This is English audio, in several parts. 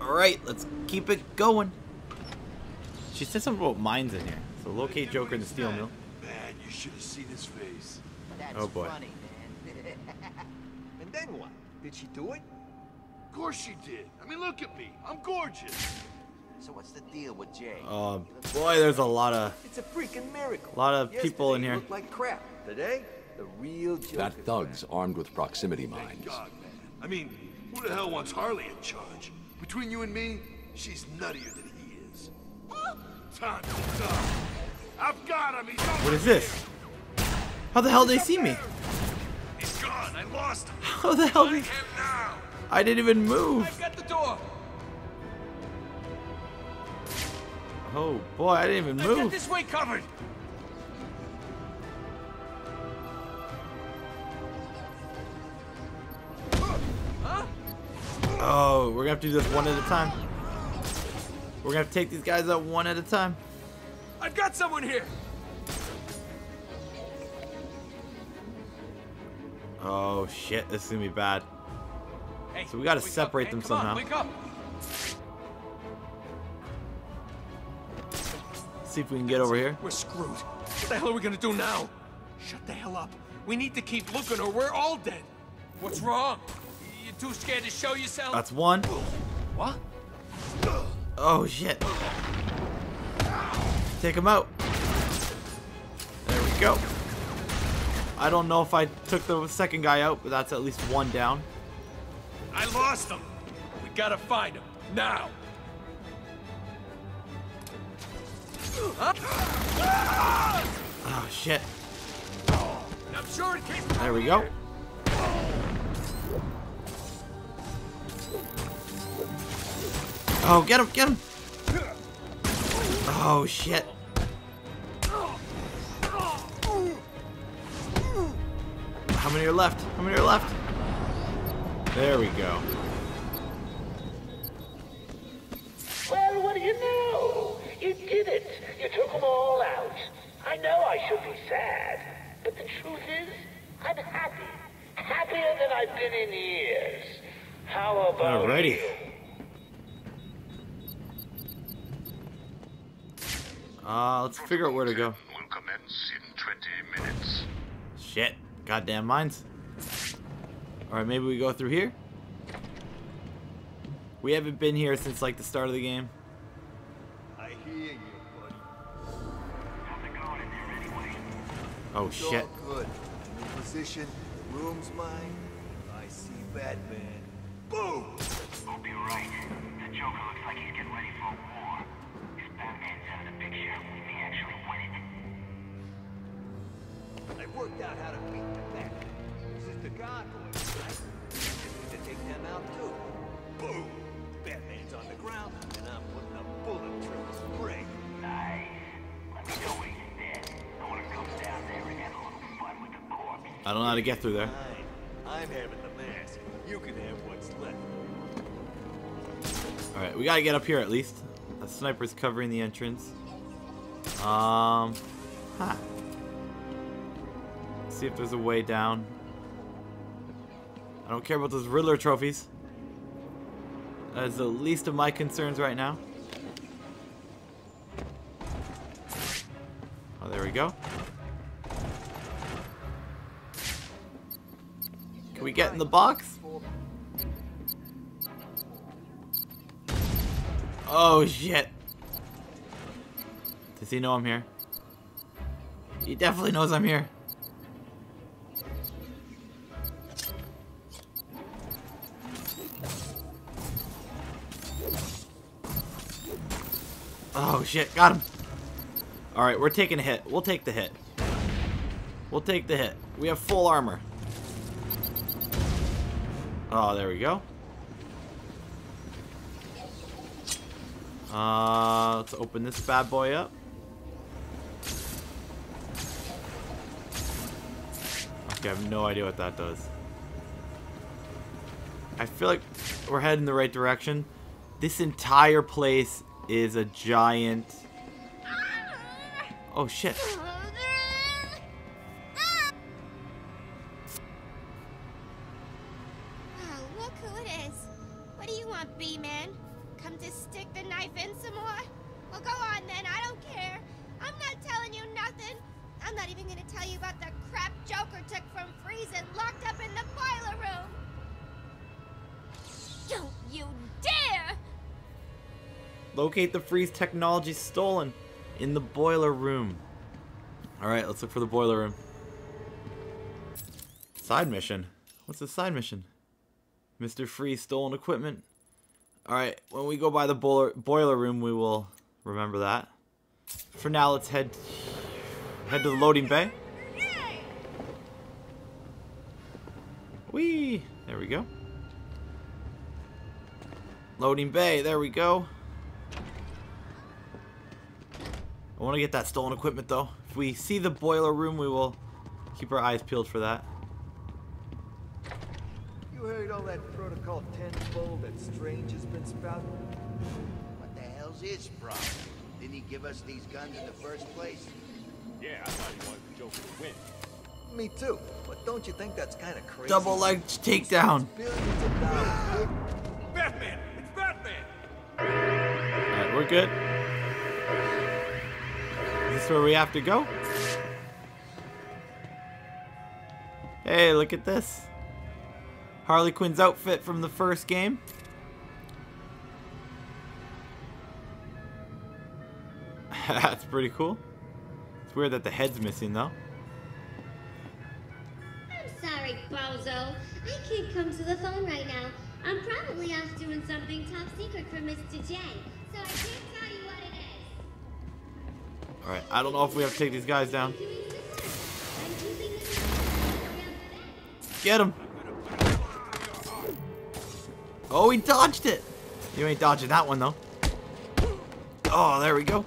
Alright, let's keep it going. She said something about mines in here. So locate Joker in the steel mill. Man, you should have seen his face. That's oh boy. Funny, man. And then what? Did she do it? Of course she did. I mean, look at me. I'm gorgeous. So what's the deal with Jay? Oh boy, there's a lot of. It's a freaking miracle. A lot of people in here. Look like crap. Today, the real Joker. That thug's armed with proximity mines. God, man. I mean, who the hell wants Harley in charge? Between you and me, she's nuttier than he is. I've got him. What is this? How the hell did they see me? He's gone. I lost him. How the hell did? I didn't even move. I've got the door. Oh boy, I didn't even move. Get this way covered. Oh, we're gonna have to do this one at a time. We're gonna have to take these guys out one at a time. I've got someone here. Oh shit, this is gonna be bad. Hey, so we gotta separate them somehow. See if we can get over here. We're screwed. What the hell are we gonna do now? Shut the hell up. We need to keep looking or we're all dead. What's wrong? You're too scared to show yourself? That's one. What? Oh shit. Take him out. There we go. I don't know if I took the second guy out, but that's at least one down. I lost him. We gotta find him now. Oh shit. I'm sure it came there we go. Oh, get him, get him. Oh shit. How many are left? How many are left? There we go. Well, what do you know? You did it. You took them all out. I know I should be sad, but the truth is, I'm happy. Happier than I've been in years. How about alrighty. Let's figure out where to go. Will commence in 20 minutes. Shit. Goddamn mines. Alright, maybe we go through here? We haven't been here since like the start of the game. Oh shit. Good. New position, room's mine. I see Batman. Boom! I'll be right. The Joker looks like he's getting ready for a war. If Batman's out of the picture, we may actually win it. I worked out how to beat the Batman. This is the God boys, right? We need to take them out too. Boom! Batman's on the ground, and I'm putting a bullet through his brain. Nice. Let me go in. I don't know how to get through there. I'm having the mask. You can have what's left. Alright, we gotta get up here at least. The sniper's covering the entrance. See if there's a way down. I don't care about those Riddler trophies. That is the least of my concerns right now. Oh, there we go. Can we get in the box? Oh shit. Does he know I'm here? He definitely knows I'm here. Oh shit, got him. Alright, we're taking a hit. We'll take the hit. We'll take the hit. We have full armor. Oh, there we go. Let's open this bad boy up. Okay, I have no idea what that does. I feel like we're heading the right direction. This entire place is a giant... Oh, shit. come to stick the knife in some more? Well, go on then, I don't care. I'm not telling you nothing. I'm not even gonna tell you about the crap Joker took from Freeze and locked up in the boiler room. Don't you dare! Locate the Freeze technology stolen in the boiler room. Alright, let's look for the boiler room. Side mission? What's the side mission? Mr. Freeze stolen equipment. Alright, when we go by the boiler room, we will remember that. For now, let's head to the loading bay. Whee! There we go. Loading bay, there we go. I want to get that stolen equipment, though. If we see the boiler room, we will keep our eyes peeled for that. You heard all that Protocol 10 bull that Strange has been spouting? What the hell's his problem? Didn't he give us these guns in the first place? Yeah, I thought he wanted the Joker to win. Me too, but don't you think that's kind of crazy? Double leg takedown. Batman! It's Batman! Alright, we're good. Is this where we have to go? Hey, look at this. Harley Quinn's outfit from the first game. That's pretty cool. It's weird that the head's missing, though. I'm sorry, Bozo. I can't come to the phone right now. I'm probably off doing something top secret for Mr. J, so I can't tell you what it is. Alright, I don't know if we have to take these guys down. Get him! Oh, he dodged it! You ain't dodging that one, though. Oh, there we go.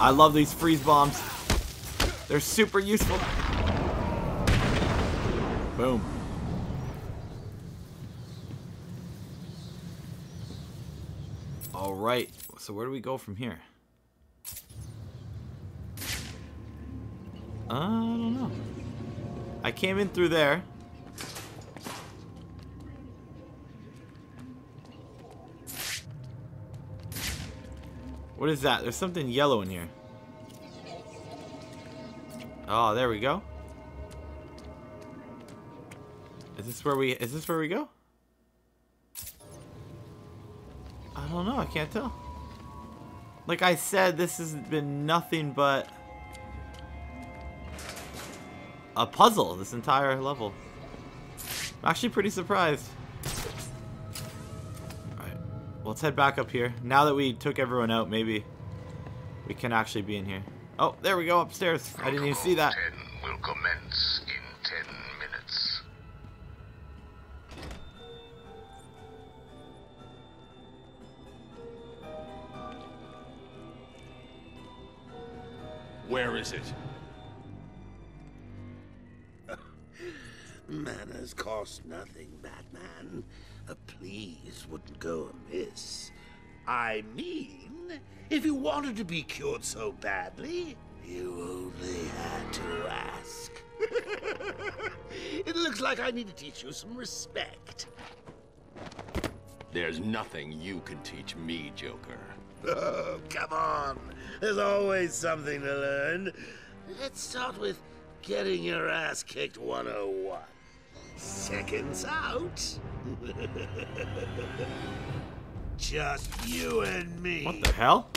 I love these freeze bombs. They're super useful. Boom. Alright, so where do we go from here? I don't know. I came in through there. What is that? There's something yellow in here. Oh, there we go. Is this where we go? I don't know, I can't tell. Like I said, this has been nothing but a puzzle this entire level. I'm actually pretty surprised. Let's head back up here. Now that we took everyone out, maybe we can actually be in here. Oh, there we go, upstairs. Protocol I didn't even see that. 10 will commence in 10 minutes. Where is it? Manners cost nothing, Batman. A please wouldn't go amiss. I mean, if you wanted to be cured so badly, you only had to ask. It looks like I need to teach you some respect. There's nothing you can teach me, Joker. Oh, come on. There's always something to learn. Let's start with getting your ass kicked 101. Seconds out. Just you and me. What the hell?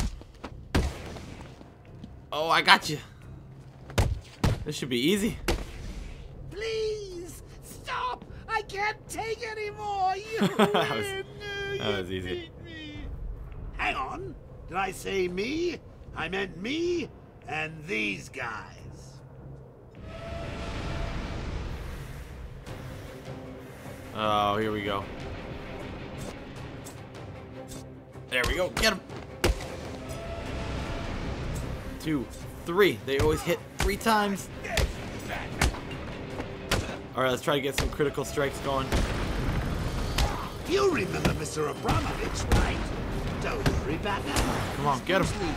Oh, I got you. This should be easy. Please stop! I can't take anymore. You win. that was easy. Hang on. Did I say me? I meant me and these guys. Oh, here we go. There we go. Get him. 2, 3. They always hit 3 times. All right, let's try to get some critical strikes going. You remember Mr. Abramovich, right? Don't worry, Batman. Come on, get him.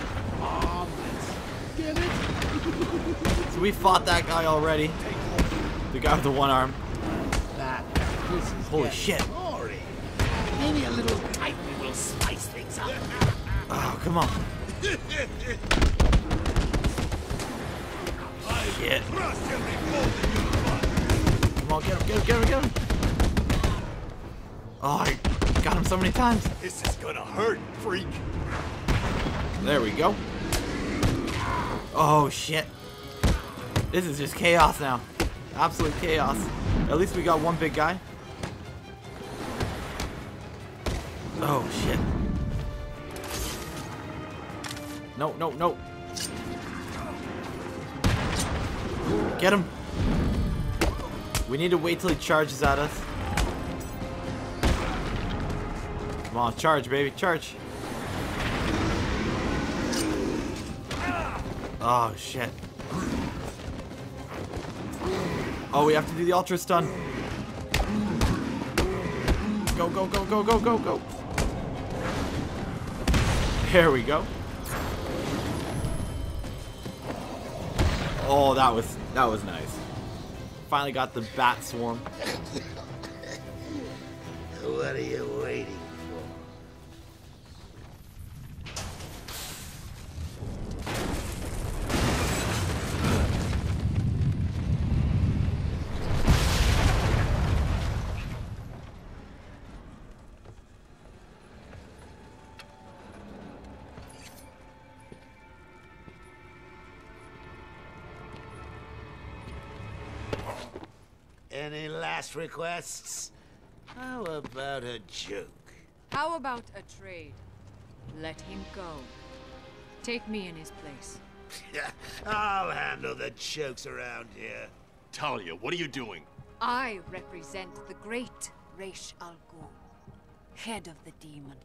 Get it. So we fought that guy already. The guy with the one arm. Holy shit. Maybe a little tightly will spice things up. Oh, come on. Shit. Come on, get him, get him, get him, get him. Oh, I got him so many times. This is gonna hurt, freak. There we go. Oh, shit. This is just chaos now. Absolute chaos. At least we got one big guy. Oh, shit. No, no, no. Get him. We need to wait till he charges at us. Come on, charge, baby, charge. Oh, shit. Oh, we have to do the ultra stun. Go, go, go, go, go, go, go. There we go. Oh, that was nice. Finally got the bat swarm. What are you waiting for? Any last requests? How about a joke? How about a trade? Let him go. Take me in his place. I'll handle the jokes around here. Talia, what are you doing? I represent the great Ra's al Ghul, head of the demon,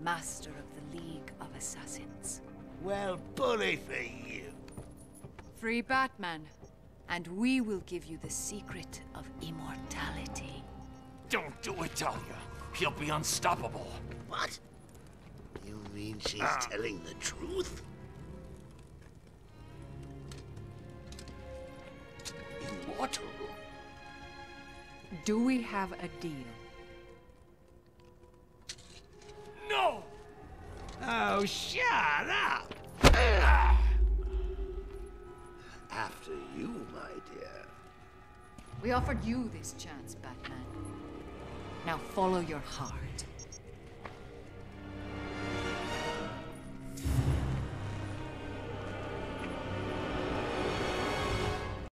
master of the League of Assassins. Well, bully for you. Free Batman. And we will give you the secret of immortality. Don't do it, Talia. He'll be unstoppable. What? You mean she's telling the truth? Immortal? Do we have a deal? No! Oh, shut up! After you, my dear. We offered you this chance, Batman. Now follow your heart.